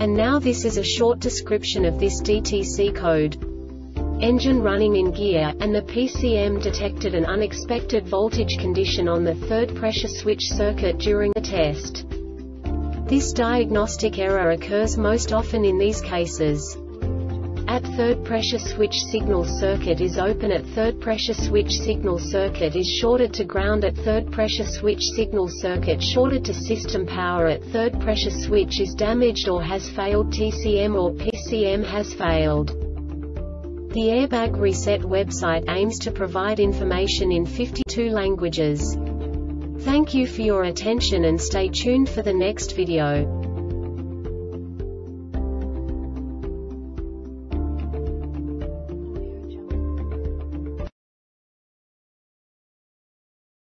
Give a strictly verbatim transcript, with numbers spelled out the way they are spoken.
And now this is a short description of this D T C code. Engine running in gear, and the P C M detected an unexpected voltage condition on the third pressure switch circuit during the test. This diagnostic error occurs most often in these cases. At third pressure switch signal circuit is open. At third pressure switch signal circuit is shorted to ground. At third pressure switch signal circuit shorted to system power. At third pressure switch is damaged or has failed. T C M or P C M has failed. The Airbag Reset website aims to provide information in fifty-two languages. Thank you for your attention and stay tuned for the next video.